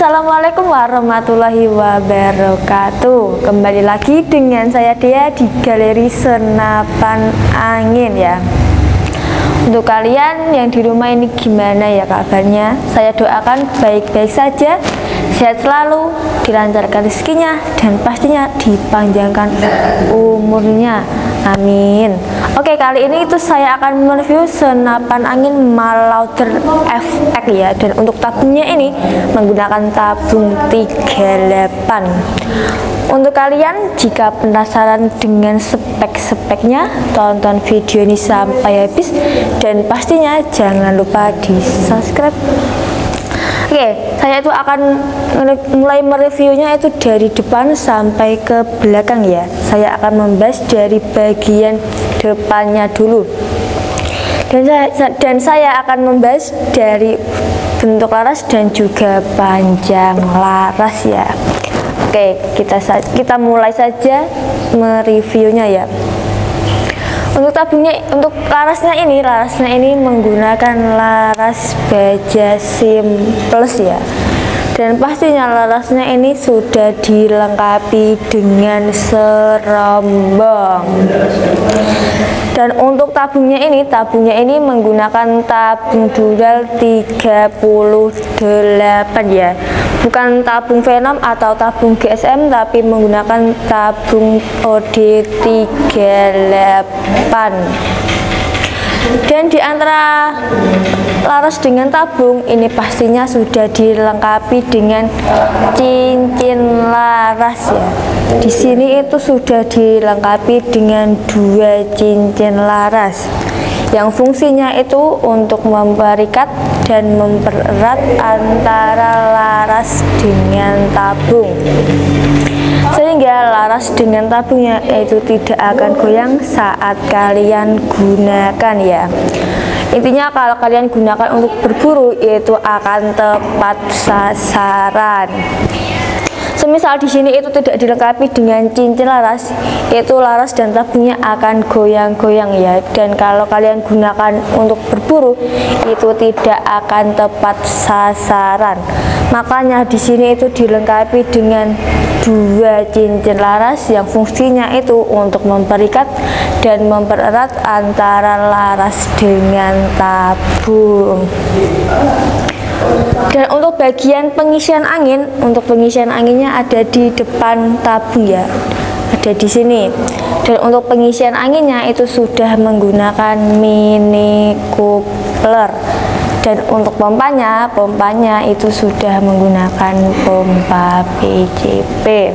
Assalamualaikum warahmatullahi wabarakatuh. Kembali lagi dengan saya Dea di Galeri Senapan Angin ya. Untuk kalian yang di rumah ini gimana ya kabarnya? Saya doakan baik-baik saja, sehat selalu, dilancarkan rezekinya, dan pastinya dipanjangkan umurnya. Amin. Oke, kali ini itu saya akan mereview senapan angin Marauder FX ya, dan untuk tabungnya ini menggunakan tabung 38. Untuk kalian jika penasaran dengan spek-speknya, tonton video ini sampai habis dan pastinya jangan lupa di subscribe. Oke, saya itu akan mulai mereviewnya itu dari depan sampai ke belakang ya. Saya akan membahas dari bagian depannya dulu. Dan saya akan membahas dari bentuk laras dan juga panjang laras ya. Oke, kita mulai saja mereviewnya ya. Untuk tabungnya, untuk larasnya ini menggunakan laras baja simples ya, dan pastinya larasnya ini sudah dilengkapi dengan serombong. Dan untuk tabungnya ini menggunakan tabung dural 38 ya, bukan tabung Venom atau tabung GSM, tapi menggunakan tabung OD38. Dan di antara laras dengan tabung ini pastinya sudah dilengkapi dengan cincin laras ya. Di sini itu sudah dilengkapi dengan 2 cincin laras yang fungsinya itu untuk memperikat dan mempererat antara laras dengan tabung, sehingga laras dengan tabungnya itu tidak akan goyang saat kalian gunakan ya. Intinya kalau kalian gunakan untuk berburu itu akan tepat sasaran. Semisal di sini itu tidak dilengkapi dengan cincin laras, itu laras dan tabungnya akan goyang-goyang ya. Dan kalau kalian gunakan untuk berburu, itu tidak akan tepat sasaran. Makanya di sini itu dilengkapi dengan 2 cincin laras yang fungsinya itu untuk memperikat dan mempererat antara laras dengan tabung. Dan untuk bagian pengisian angin, untuk pengisian anginnya ada di depan tabung ya, ada di sini. Dan untuk pengisian anginnya itu sudah menggunakan mini coupler. Dan untuk pompanya itu sudah menggunakan pompa PCP.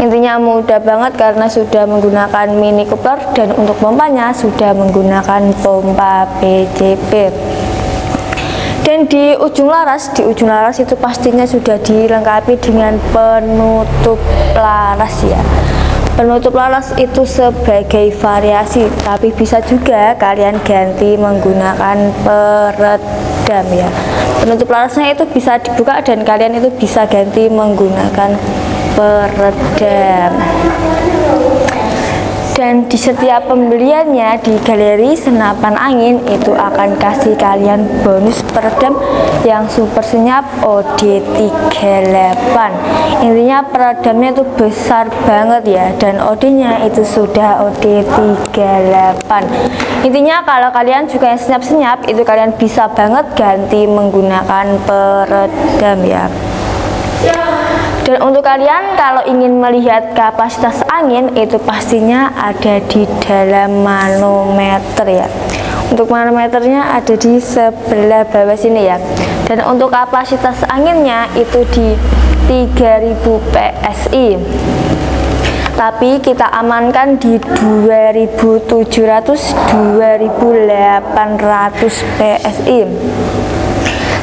Intinya mudah banget karena sudah menggunakan mini coupler, dan untuk pompanya sudah menggunakan pompa PCP. Dan di ujung laras itu pastinya sudah dilengkapi dengan penutup laras ya. Penutup laras itu sebagai variasi, tapi bisa juga kalian ganti menggunakan peredam ya. Penutup larasnya itu bisa dibuka dan kalian itu bisa ganti menggunakan peredam. Dan di setiap pembeliannya di Galeri Senapan Angin itu akan kasih kalian bonus peredam yang super senyap OD38. Intinya peredamnya itu besar banget ya, dan OD-nya itu sudah OD38. Intinya kalau kalian suka yang senyap-senyap itu kalian bisa banget ganti menggunakan peredam ya. Dan untuk kalian kalau ingin melihat kapasitas angin itu pastinya ada di dalam manometer ya. Untuk manometernya ada di sebelah bawah sini ya. Dan untuk kapasitas anginnya itu di 3000 PSI. Tapi kita amankan di 2700-2800 PSI.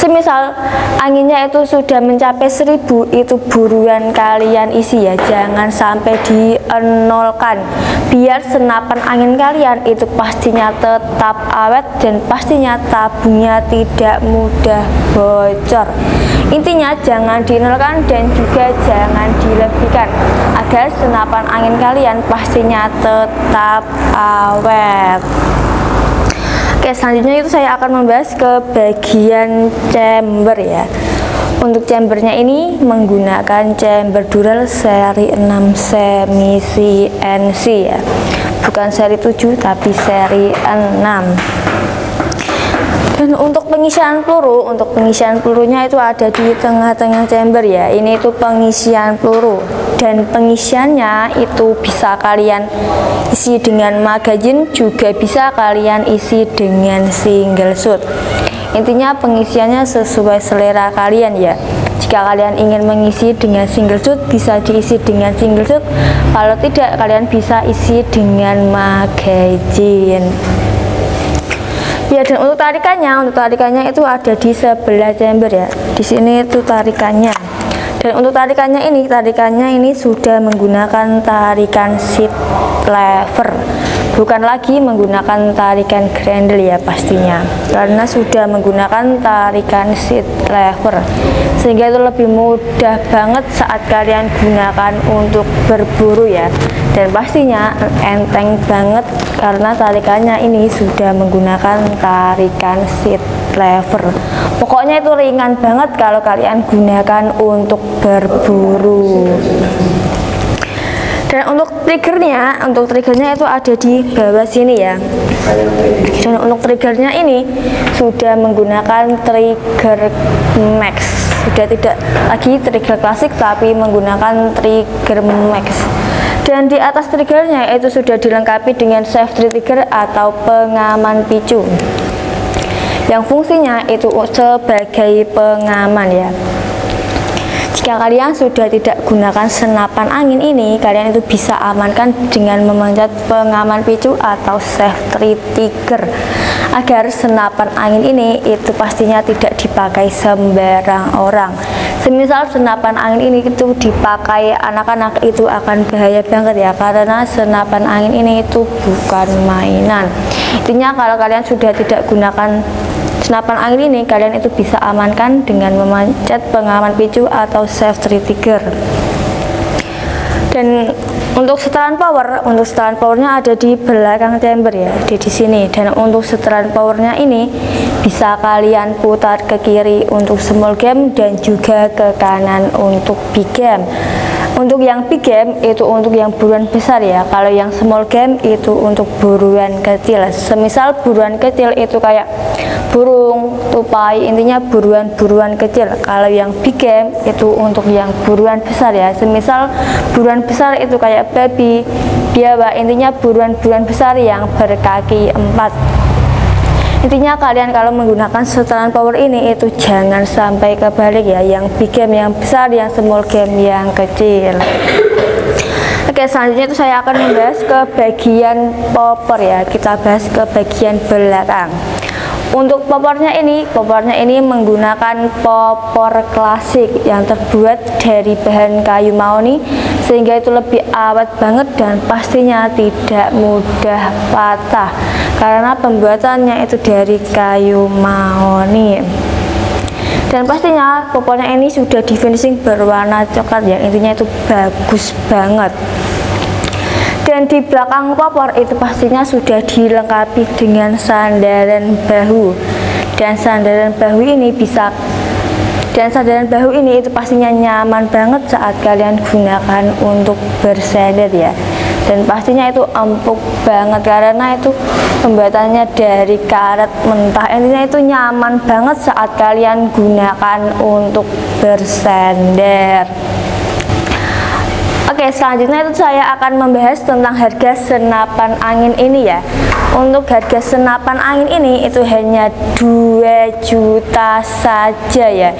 Semisal anginnya itu sudah mencapai 1000, itu buruan kalian isi ya, jangan sampai dienolkan, biar senapan angin kalian itu pastinya tetap awet dan pastinya tabungnya tidak mudah bocor. Intinya jangan dienolkan dan juga jangan dilebihkan agar senapan angin kalian pastinya tetap awet. Oke, selanjutnya itu saya akan membahas ke bagian chamber ya. Untuk chambernya ini menggunakan chamber dural seri 6 semi CNC ya, bukan seri 7 tapi seri 6. Dan untuk pengisian peluru, untuk pengisian pelurunya itu ada di tengah-tengah chamber ya. Ini itu pengisian peluru, dan pengisiannya itu bisa kalian isi dengan magazine, juga bisa kalian isi dengan single shot. Intinya pengisiannya sesuai selera kalian ya. Jika kalian ingin mengisi dengan single shot, bisa diisi dengan single shot. Kalau tidak, kalian bisa isi dengan magazine. Ya, dan untuk tarikannya itu ada di sebelah chamber ya. Di sini itu tarikannya. Dan untuk tarikannya ini sudah menggunakan tarikan seat lever. Bukan lagi menggunakan tarikan grendel ya pastinya, karena sudah menggunakan tarikan seat lever, sehingga itu lebih mudah banget saat kalian gunakan untuk berburu ya. Dan pastinya enteng banget karena tarikannya ini sudah menggunakan tarikan seat lever. Pokoknya itu ringan banget kalau kalian gunakan untuk berburu. Dan untuk triggernya itu ada di bawah sini ya. Dan untuk triggernya ini sudah menggunakan Trigger Max. Sudah tidak lagi trigger klasik tapi menggunakan Trigger Max. Dan di atas triggernya itu sudah dilengkapi dengan safety trigger atau pengaman picu, yang fungsinya itu sebagai pengaman ya. Jika kalian sudah tidak gunakan senapan angin ini, kalian itu bisa amankan dengan memanjat pengaman picu atau safety trigger, agar senapan angin ini itu pastinya tidak dipakai sembarang orang. Semisal senapan angin ini itu dipakai anak-anak, itu akan bahaya banget ya, karena senapan angin ini itu bukan mainan. Intinya kalau kalian sudah tidak gunakan senapan angin ini, kalian itu bisa amankan dengan memanjat pengaman picu atau safety trigger. Dan untuk setelan powernya ada di belakang chamber ya, di sini. Dan untuk setelan powernya ini bisa kalian putar ke kiri untuk small game dan juga ke kanan untuk big game. Untuk yang big game itu untuk yang buruan besar ya. Kalau yang small game itu untuk buruan kecil. Semisal buruan kecil itu kayak burung, tupai, intinya buruan-buruan kecil. Kalau yang big game itu untuk yang buruan besar ya. Semisal buruan besar itu kayak babi, biawak, intinya buruan-buruan besar yang berkaki 4. Intinya kalian kalau menggunakan setelan power ini itu jangan sampai kebalik ya, yang big game yang besar, yang small game yang kecil. Oke, selanjutnya itu saya akan membahas ke bagian popper ya. Kita bahas ke bagian belakang. Untuk popornya ini menggunakan popor klasik yang terbuat dari bahan kayu mahoni, sehingga itu lebih awet banget dan pastinya tidak mudah patah karena pembuatannya itu dari kayu mahoni. Dan pastinya popornya ini sudah di finishing berwarna coklat ya, intinya itu bagus banget. Dan di belakang popor itu pastinya sudah dilengkapi dengan sandaran bahu. Dan sandaran bahu ini itu pastinya nyaman banget saat kalian gunakan untuk bersandar ya. Dan pastinya itu empuk banget karena itu pembuatannya dari karet mentah. Intinya itu nyaman banget saat kalian gunakan untuk bersandar. Oke, selanjutnya itu saya akan membahas tentang harga senapan angin ini ya. Untuk harga senapan angin ini itu hanya 2 juta saja ya.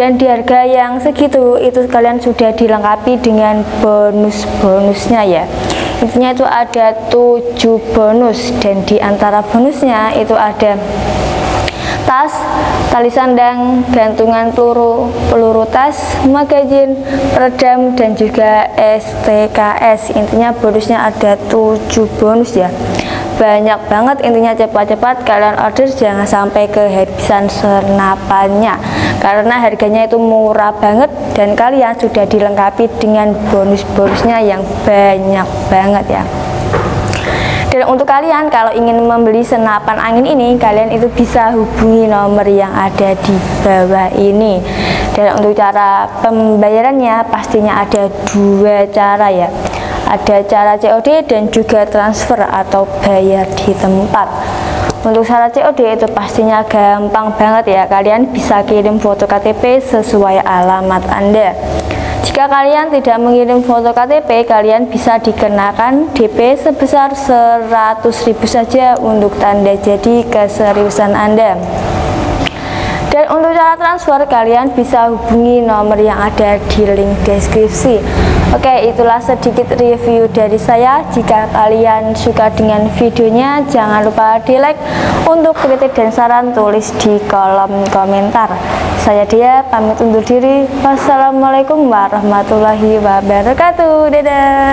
Dan di harga yang segitu itu kalian sudah dilengkapi dengan bonus-bonusnya ya. Intinya itu ada 7 bonus, dan di antara bonusnya itu ada tas, tali sandang, gantungan peluru, peluru tas, magazine, peredam, dan juga STKS. Intinya bonusnya ada 7 bonus ya, banyak banget. Intinya cepat-cepat kalian order, jangan sampai kehabisan senapannya karena harganya itu murah banget dan kalian sudah dilengkapi dengan bonus-bonusnya yang banyak banget ya. Dan Dan untuk kalian kalau ingin membeli senapan angin ini, kalian itu bisa hubungi nomor yang ada di bawah ini. Dan untuk cara pembayarannya pastinya ada dua cara ya. Ada cara COD dan juga transfer atau bayar di tempat. Untuk cara COD itu pastinya gampang banget ya, kalian bisa kirim foto KTP sesuai alamat Anda. Jika kalian tidak mengirim foto KTP, kalian bisa dikenakan DP sebesar 100.000 saja untuk tanda jadi keseriusan Anda. Dan untuk cara transfer, kalian bisa hubungi nomor yang ada di link deskripsi. Oke, itulah sedikit review dari saya. Jika kalian suka dengan videonya, jangan lupa di like. Untuk kritik dan saran tulis di kolom komentar. Saya Dia pamit undur diri. Wassalamualaikum warahmatullahi wabarakatuh. Dadah.